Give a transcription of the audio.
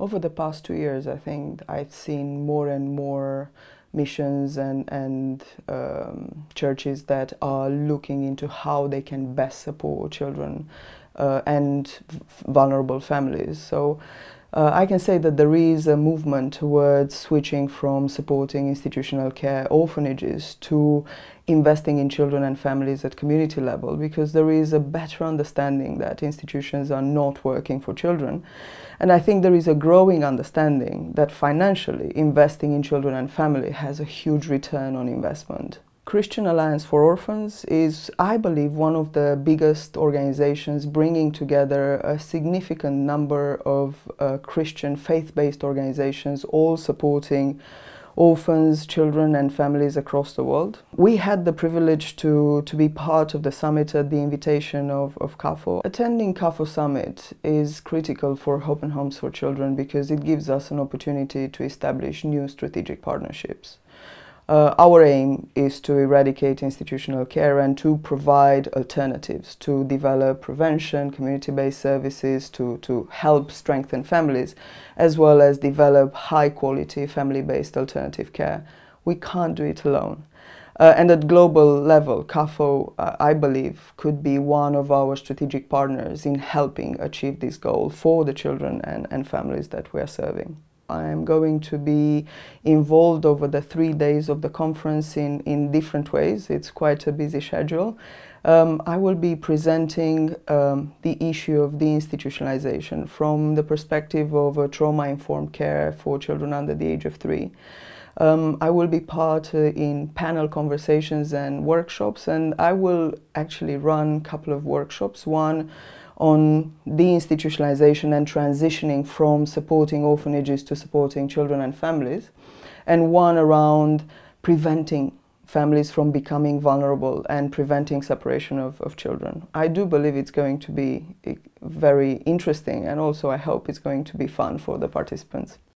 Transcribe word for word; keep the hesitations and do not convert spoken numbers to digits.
over the past two years, I think I've seen more and more missions and, and um, churches that are looking into how they can best support children uh, and vulnerable families. So uh, I can say that there is a movement towards switching from supporting institutional care orphanages to investing in children and families at community level, because there is a better understanding that institutions are not working for children. And I think there is a growing understanding that financially investing in children and family has a huge return on investment. Christian Alliance for Orphans is, I believe, one of the biggest organizations bringing together a significant number of uh, Christian faith-based organizations, all supporting orphans, children and families across the world. We had the privilege to, to be part of the summit at the invitation of, of C A F O. Attending C A F O Summit is critical for Hope and Homes for Children because it gives us an opportunity to establish new strategic partnerships. Uh, our aim is to eradicate institutional care and to provide alternatives, to develop prevention, community-based services, to, to help strengthen families, as well as develop high-quality family-based alternative care. We can't do it alone. Uh, and at global level, C A F O, uh, I believe, could be one of our strategic partners in helping achieve this goal for the children and, and families that we are serving. I am going to be involved over the three days of the conference in, in different ways. It's quite a busy schedule. Um, I will be presenting um, the issue of deinstitutionalization from the perspective of a trauma-informed care for children under the age of three. Um, I will be part uh, in panel conversations and workshops, and I will actually run a couple of workshops. One on deinstitutionalization and transitioning from supporting orphanages to supporting children and families, and one around preventing families from becoming vulnerable and preventing separation of, of children. I do believe it's going to be very interesting, and also I hope it's going to be fun for the participants.